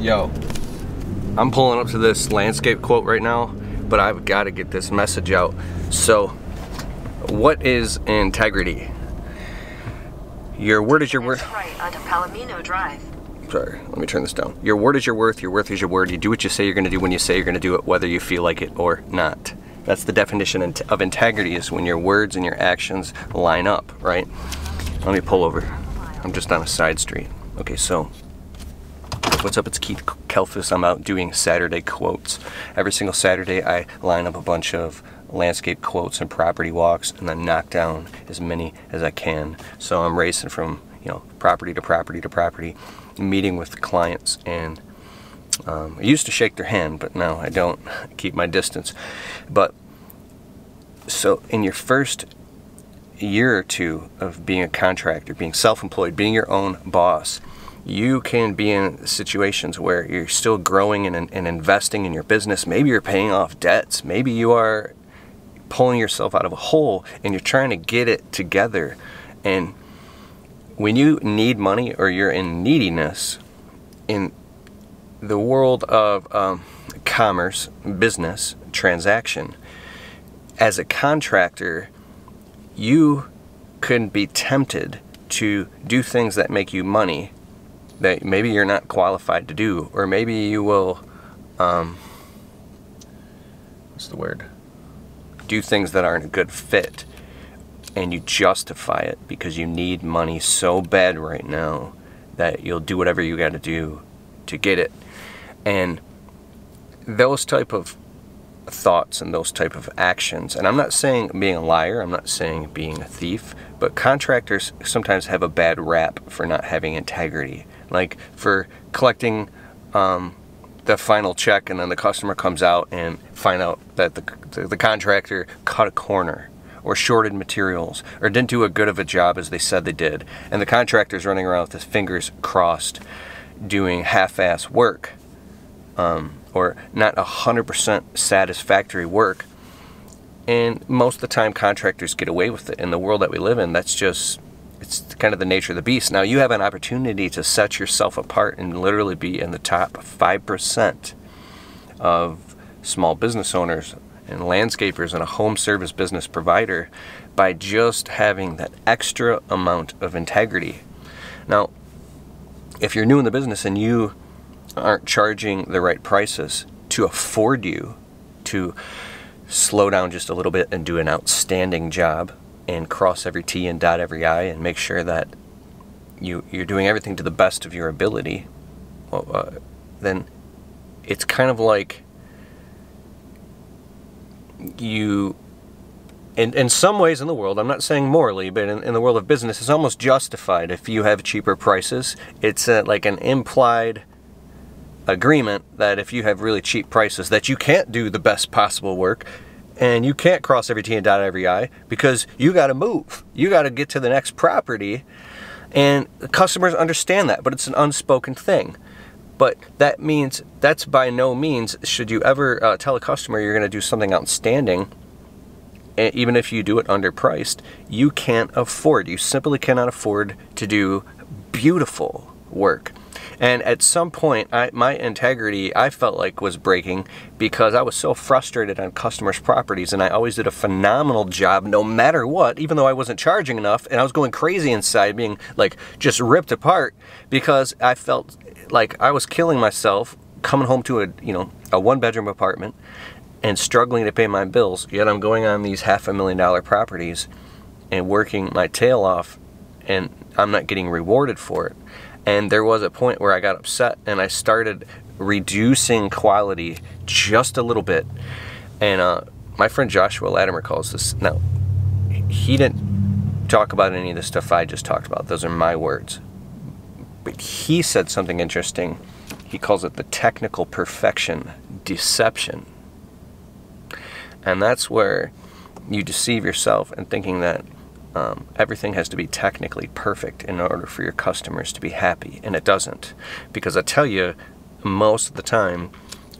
Yo, I'm pulling up to this landscape quote right now, but I've got to get this message out. So, what is integrity? Your word is your worth. Right onto Palomino Drive. Sorry, let me turn this down. Your word is your worth. Your worth is your word. You do what you say you're going to do when you say you're going to do it, whether you feel like it or not. That's the definition of integrity, is when your words and your actions line up, right? Let me pull over. I'm just on a side street. Okay, so what's up? It's Keith Kalfas. I'm out doing Saturday quotes. Every single Saturday I line up a bunch of landscape quotes and property walks and then knock down as many as I can. So I'm racing from, you know, property to property to property, meeting with clients, and I used to shake their hand, but now I don't. I keep my distance. But so in your first year or two of being a contractor, being self-employed, being your own boss, you can be in situations where you're still growing and investing in your business. Maybe you're paying off debts. Maybe you are pulling yourself out of a hole and you're trying to get it together. And when you need money or you're in neediness, in the world of commerce, business, transaction, as a contractor, you can be tempted to do things that make you money that maybe you're not qualified to do, or maybe you will, do things that aren't a good fit, and you justify it because you need money so bad right now that you'll do whatever you gotta do to get it. And those type of thoughts and those type of actions, and I'm not saying being a liar, I'm not saying being a thief, but contractors sometimes have a bad rap for not having integrity. Like for collecting the final check, and then the customer comes out and find out that the contractor cut a corner or shorted materials or didn't do as good of a job as they said they did, and the contractor's running around with his fingers crossed doing half-ass work, or not 100% satisfactory work. And most of the time contractors get away with it. In the world that we live in, that's just, it's kind of the nature of the beast. Now you have an opportunity to set yourself apart and literally be in the top 5% of small business owners and landscapers and a home service business provider by just having that extra amount of integrity. Now, if you're new in the business and you aren't charging the right prices to afford you to slow down just a little bit and do an outstanding job and cross every T and dot every I and make sure that you're doing everything to the best of your ability, well, then it's kind of like you, in some ways in the world, I'm not saying morally, but in the world of business, it's almost justified if you have cheaper prices. It's like an implied agreement that if you have really cheap prices that you can't do the best possible work and you can't cross every T and dot every I because you got to move. You got to get to the next property, and customers understand that, but it's an unspoken thing. But that means, that's by no means should you ever tell a customer you're going to do something outstanding. And even if you do it underpriced, you can't afford, you simply cannot afford to do beautiful work. And at some point, my integrity, I felt like, was breaking because I was so frustrated on customers' properties, and I always did a phenomenal job no matter what, even though I wasn't charging enough, and I was going crazy inside, being like just ripped apart because I felt like I was killing myself coming home to a one-bedroom apartment and struggling to pay my bills, yet I'm going on these half-a-million-dollar properties and working my tail off, and I'm not getting rewarded for it. And there was a point where I got upset and I started reducing quality just a little bit. And my friend Joshua Latimer calls this, now he didn't talk about any of the stuff I just talked about, those are my words, but he said something interesting. He calls it the technical perfection deception. And that's where you deceive yourself in thinking that everything has to be technically perfect in order for your customers to be happy, and it doesn't. Because I tell you, most of the time,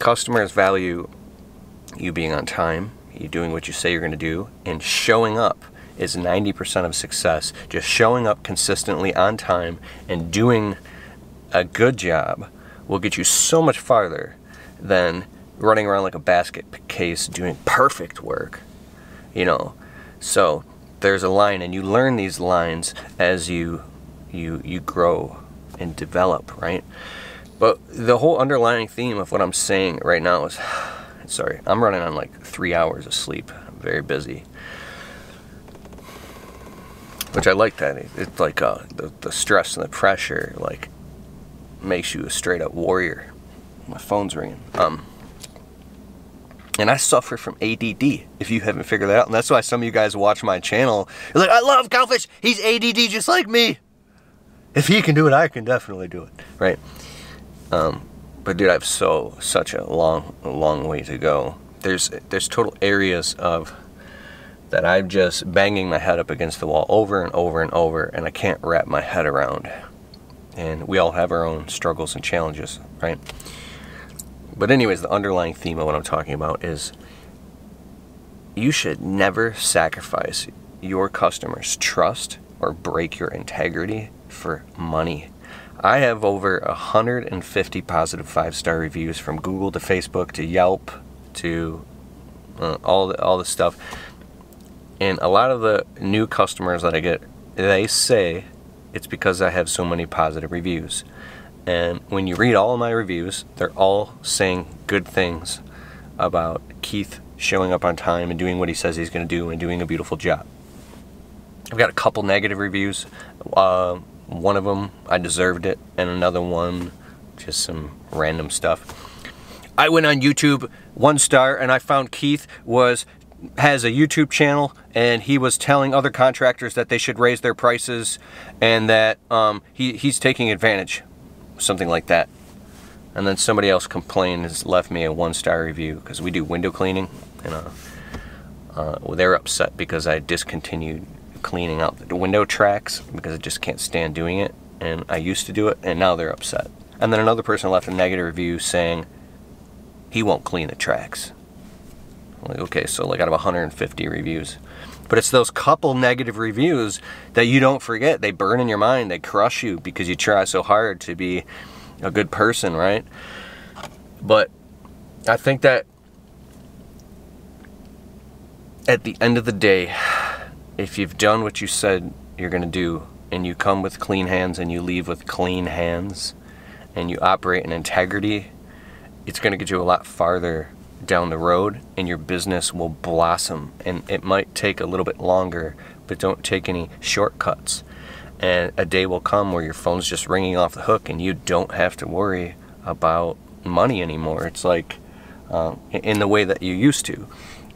customers value you being on time, you doing what you say you're going to do, and showing up is 90% of success. Just showing up consistently on time and doing a good job will get you so much farther than running around like a basket case doing perfect work, you know. So there's a line, and you learn these lines as you grow and develop, right? But the whole underlying theme of what I'm saying right now is, sorry, I'm running on like 3 hours of sleep. I'm very busy, which I like that. It's like the stress and the pressure like makes you a straight up warrior. My phone's ringing. And I suffer from ADD, if you haven't figured that out. And that's why some of you guys watch my channel. You're like, I love Cowfish. He's ADD just like me. If he can do it, I can definitely do it, right? But dude, I have such a long way to go. There's total areas of that I'm just banging my head up against the wall over and over and over, and I can't wrap my head around. And we all have our own struggles and challenges, right? But anyways, the underlying theme of what I'm talking about is you should never sacrifice your customers' trust or break your integrity for money. I have over 150 positive 5-star reviews from Google to Facebook to Yelp to all the stuff. And a lot of the new customers that I get, they say it's because I have so many positive reviews. And when you read all of my reviews, they're all saying good things about Keith showing up on time and doing what he says he's going to do and doing a beautiful job. I've got a couple negative reviews. One of them, I deserved it, and another one, just some random stuff. I went on YouTube, 1 star, and I found Keith has a YouTube channel, and he was telling other contractors that they should raise their prices, and that he's taking advantage, something like that. And then somebody else complained, has left me a 1-star review, because we do window cleaning, and well, they're upset because I discontinued cleaning out the window tracks because I just can't stand doing it, and I used to do it, and now they're upset. And then another person left a negative review saying he won't clean the tracks. Like, okay, so like out of 150 reviews. But it's those couple negative reviews that you don't forget. They burn in your mind. They crush you because you try so hard to be a good person, right? But I think that at the end of the day, if you've done what you said you're going to do, and you come with clean hands and you leave with clean hands, and you operate in integrity, it's going to get you a lot farther down the road, and your business will blossom. And it might take a little bit longer, but don't take any shortcuts. And a day will come where your phone's just ringing off the hook and you don't have to worry about money anymore. It's like in the way that you used to.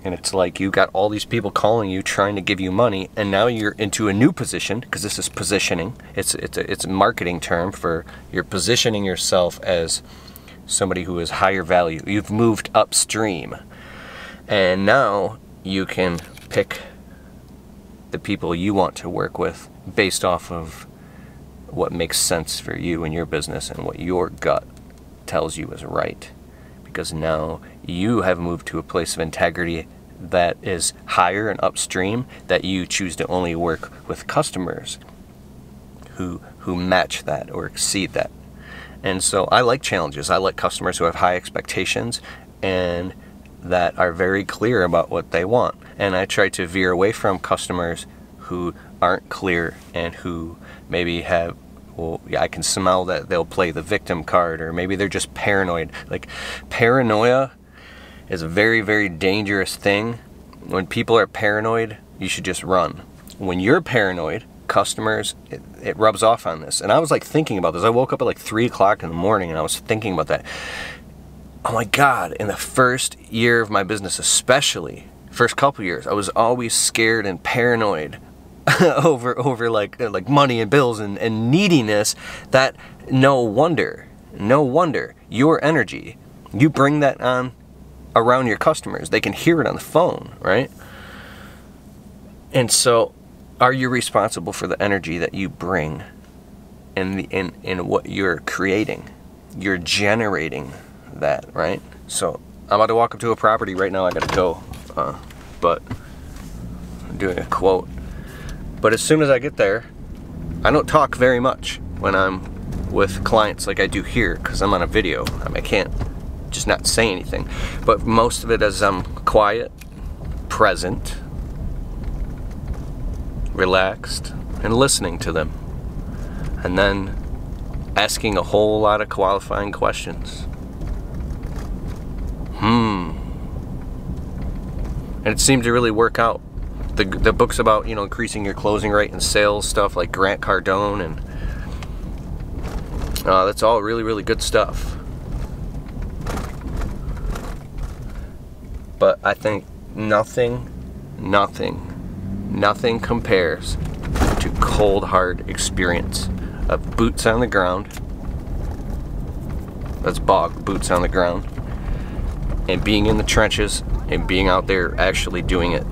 And it's like you got all these people calling you trying to give you money, and now you're into a new position, because this is positioning. It's a marketing term for you're positioning yourself as somebody who is higher value. You've moved upstream, and now you can pick the people you want to work with based off of what makes sense for you and your business and what your gut tells you is right, because now you have moved to a place of integrity that is higher and upstream, that you choose to only work with customers who match that or exceed that. And so I like challenges. I like customers who have high expectations and that are very clear about what they want. And I try to veer away from customers who aren't clear and who maybe have, well, yeah, I can smell that they'll play the victim card, or maybe they're just paranoid. Like, paranoia is a very, very dangerous thing. When people are paranoid, you should just run. When you're paranoid, customers, it rubs off on this. And I was like thinking about this. I woke up at like 3 o'clock in the morning and I was thinking about that. Oh my God, in the first year of my business especially, first couple years, I was always scared and paranoid over like money and bills and neediness. That no wonder your energy, you bring that on around your customers. They can hear it on the phone, right? And so are you responsible for the energy that you bring in what you're creating? You're generating that, right? So I'm about to walk up to a property right now. I gotta go, but I'm doing a quote. But as soon as I get there, I don't talk very much when I'm with clients like I do here, because I'm on a video. I can't just not say anything. But most of it is I'm quiet, present, relaxed, and listening to them. And then asking a whole lot of qualifying questions. And it seemed to really work out. The books about, you know, increasing your closing rate and sales stuff, like Grant Cardone, and that's all really, really good stuff. But I think nothing compares to cold hard experience of boots on the ground. That's bog, boots on the ground, and being in the trenches and being out there actually doing it.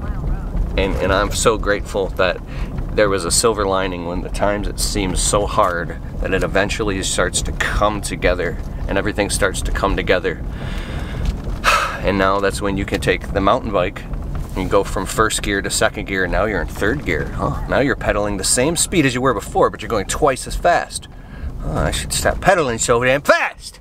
And I'm so grateful that there was a silver lining when the times it seems so hard that it eventually starts to come together and everything starts to come together. And now that's when you can take the mountain bike and go from first gear to second gear, and now you're in third gear. Huh? Now you're pedaling the same speed as you were before, but you're going twice as fast. Oh, I should stop pedaling so damn fast.